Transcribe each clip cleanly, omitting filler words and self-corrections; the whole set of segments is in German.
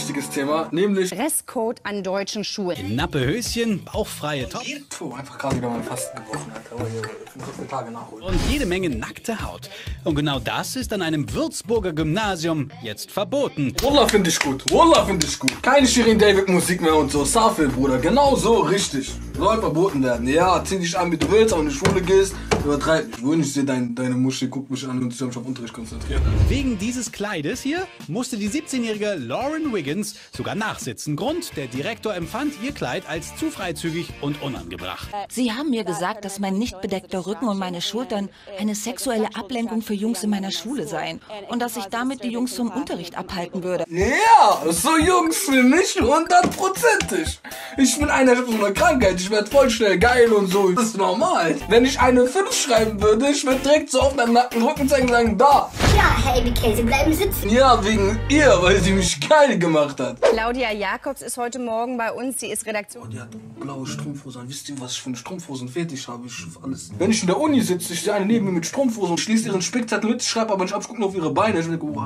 wichtiges Thema, nämlich Dresscode an deutschen Schulen. Nappe Höschen, bauchfreie Top. Puh, einfach gerade wieder mein Fasten gebrochen, Alter. Aber hier, 15 Tage nachholen. Und jede Menge nackte Haut. Und genau das ist an einem Würzburger Gymnasium jetzt verboten. Wallah, finde ich gut. Wallah, finde ich gut. Keine Shirin David Musik mehr und so. Safel, Bruder. Genau so, richtig. Soll verboten werden. Ja, zieh dich an, wie du willst, aber in die Schule gehst. Übertreib nicht. Wohin, ich sehe deine Muschel, guck mich an und ich hab mich auf Unterricht konzentriert. Wegen dieses Kleides hier musste die 17-jährige Lauren Wiggins sogar nachsitzen. Grund, der Direktor empfand ihr Kleid als zu freizügig und unangebracht. Sie haben mir gesagt, dass mein nicht bedeckter Rücken und meine Schultern eine sexuelle Ablenkung für Jungs in meiner Schule seien und dass ich damit die Jungs vom Unterricht abhalten würde. Ja, so Jungs bin ich 100%ig. Ich bin einer mit einer Krankheit, ich werde voll schnell geil und so. Das ist normal. Wenn ich eine 5 schreiben würde, ich würde direkt so auf meinen nackten Rücken zeigen und sagen, da. Ja, hey, die Käse bleiben sitzen. Ja, wegen ihr, weil sie mich geil gemacht hat. Claudia Jacobs ist heute Morgen bei uns, sie ist Redaktion. Oh, die hat blaue Strumpfhosen an. Wisst ihr, was ich für einen Strumpfhosen-Fetisch habe? Ich alles. Wenn ich in der Uni sitze, ich sehe eine neben mir mit Strumpfhosen, schließe ihren Spickzettel mit, schreibe aber nicht ab, ich gucke nur auf ihre Beine. Ich denke, wow.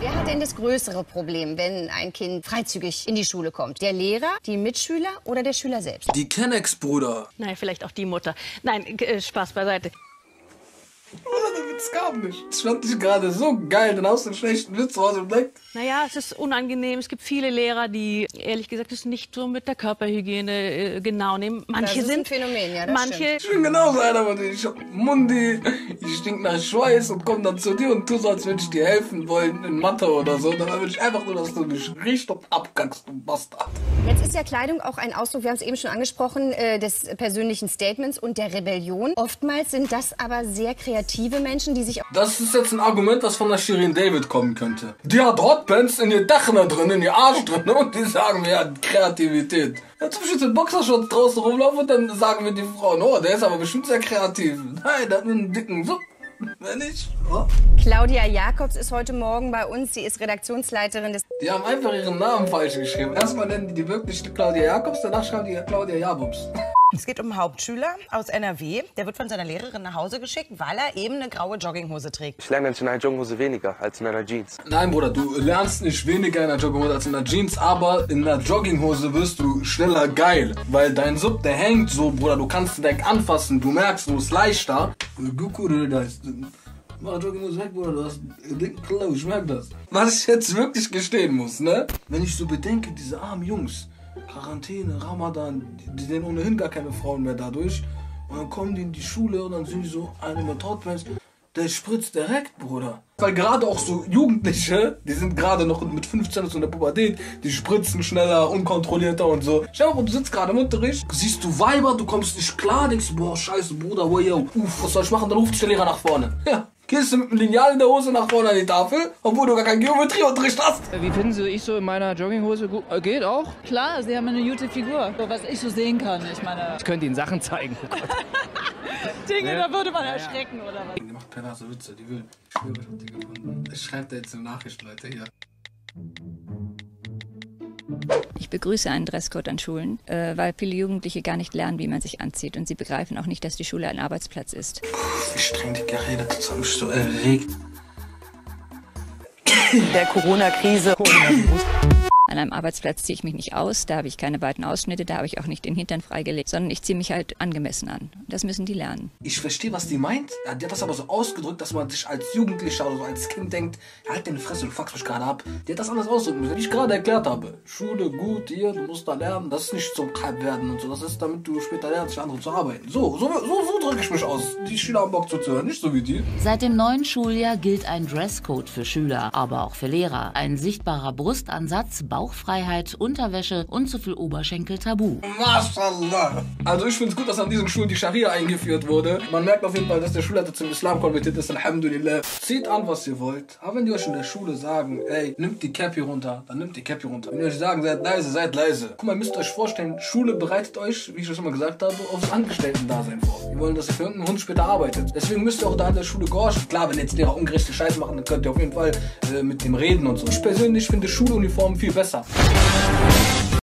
Wer hat denn das größere Problem, wenn ein Kind freizügig in die Schule kommt? Der Lehrer, die Mitschüler oder der Schüler selbst? Die Kennex, Bruder. Nein, vielleicht auch die Mutter. Nein, Spaß beiseite. Das gab nicht. Das fand ich gerade so geil, dann hast du einen schlechten Witz raus im Blick. Naja, es ist unangenehm. Es gibt viele Lehrer, die ehrlich gesagt es nicht so mit der Körperhygiene genau nehmen. Manche das ist ein Phänomen, ja, das manche stimmt. Ich bin genauso einer von denen. Ich hab Mundi, ich stink nach Schweiß und komm dann zu dir und tu so, als würde ich dir helfen wollen in Mathe oder so. Dann will ich einfach nur, dass du mich riechst und abkackst, du Bastard. Jetzt ist ja Kleidung auch ein Ausdruck, wir haben es eben schon angesprochen, des persönlichen Statements und der Rebellion. Oftmals sind das aber sehr kreative Menschen, die sich... Das ist jetzt ein Argument, was von der Shirin David kommen könnte. Die hat Hotpants in ihr Dach drin, in ihr Arsch drin und die sagen mir, ja, Kreativität. Ja, zum Beispiel den Boxershorts draußen rumlaufen und dann sagen wir die Frauen, oh, der ist aber bestimmt sehr kreativ. Nein, der hat einen dicken Supp. Wenn ich... Oh. Claudia Jacobs ist heute Morgen bei uns, sie ist Redaktionsleiterin des... Die haben einfach ihren Namen falsch geschrieben. Erstmal nennen die wirklich Claudia Jacobs, danach schreiben die Claudia Jacobs. Es geht um einen Hauptschüler aus NRW. Der wird von seiner Lehrerin nach Hause geschickt, weil er eben eine graue Jogginghose trägt. Ich lerne in einer Jogginghose weniger als in einer Jeans. Nein, Bruder, du lernst nicht weniger in einer Jogginghose als in einer Jeans, aber in einer Jogginghose wirst du schneller geil. Weil dein Sub, der hängt so, Bruder, du kannst den Deck anfassen, du merkst, du bist leichter. Mach Jogginghose weg, Bruder, du hast dicken Klau, ich merk das. Was ich jetzt wirklich gestehen muss, ne? Wenn ich so bedenke, diese armen Jungs... Quarantäne, Ramadan, die sehen ohnehin gar keine Frauen mehr dadurch. Und dann kommen die in die Schule und dann sind die so eine mit Hotpants. Der spritzt direkt, Bruder. Weil gerade auch so Jugendliche, die sind gerade noch mit 15 in der Pubertät, die spritzen schneller, unkontrollierter und so. Schau mal, du sitzt gerade im Unterricht, siehst du Weiber, du kommst nicht klar, denkst du, boah, scheiße, Bruder, wow, yo, uff, was soll ich machen? Dann ruft dich der Lehrer nach vorne. Ja. Gehst du mit dem Lineal in der Hose nach vorne an die Tafel, obwohl du gar keinen Geometrieunterricht hast? Wie finden Sie, ich so in meiner Jogginghose gut? Geht auch? Klar, Sie haben eine gute Figur. Was ich so sehen kann, ich meine... Ich könnte Ihnen Sachen zeigen. Oh Gott. Dinge, da würde man erschrecken, oder was? Die macht perverse Witze, die will. Ich schwöre, ich hab die gefunden. Ich schreibe da jetzt eine Nachricht, Leute, hier. Ich begrüße einen Dresscode an Schulen, weil viele Jugendliche gar nicht lernen, wie man sich anzieht. Und sie begreifen auch nicht, dass die Schule ein Arbeitsplatz ist. Wie streng die Geräte zusammen so erregt. Der Corona-Krise. An einem Arbeitsplatz ziehe ich mich nicht aus, da habe ich keine weiten Ausschnitte, da habe ich auch nicht den Hintern freigelegt, sondern ich ziehe mich halt angemessen an. Das müssen die lernen. Ich verstehe, was die meint. Die hat das aber so ausgedrückt, dass man sich als Jugendlicher oder so als Kind denkt, halt deine Fresse, du fuckst mich gerade ab. Die hat das anders ausdrücken müssen, wie ich gerade erklärt habe. Schule, gut, hier, du musst da lernen, das ist nicht zum Kalbwerden und so, das ist, damit du später lernst, für andere zu arbeiten. So drücke ich mich aus. Die Schüler haben Bock zuzuhören, nicht so wie die. Seit dem neuen Schuljahr gilt ein Dresscode für Schüler, aber auch für Lehrer. Ein sichtbarer Brustansatz, Bauchfreiheit, Unterwäsche und zu viel Oberschenkel tabu. Maschallah. Also ich finde es gut, dass an diesen Schulen die Scharia eingeführt wurde. Man merkt auf jeden Fall, dass der Schulleiter zum Islam konvertiert ist. Alhamdulillah. Zieht an, was ihr wollt. Aber wenn die euch in der Schule sagen, ey, nimmt die Cappy runter, dann nimmt die Cappy runter. Wenn die euch sagen, seid leise, seid leise. Guck mal, müsst ihr euch vorstellen, Schule bereitet euch, wie ich das schon mal gesagt habe, aufs Angestellten-Dasein vor. Die wollen, dass ihr für irgendeinen Hund später arbeitet. Deswegen müsst ihr auch da in der Schule gehorchen. Klar, wenn jetzt Lehrer ungerechte Scheiße machen, dann könnt ihr auf jeden Fall mit dem reden und so. Ich persönlich finde Schuluniformen viel besser.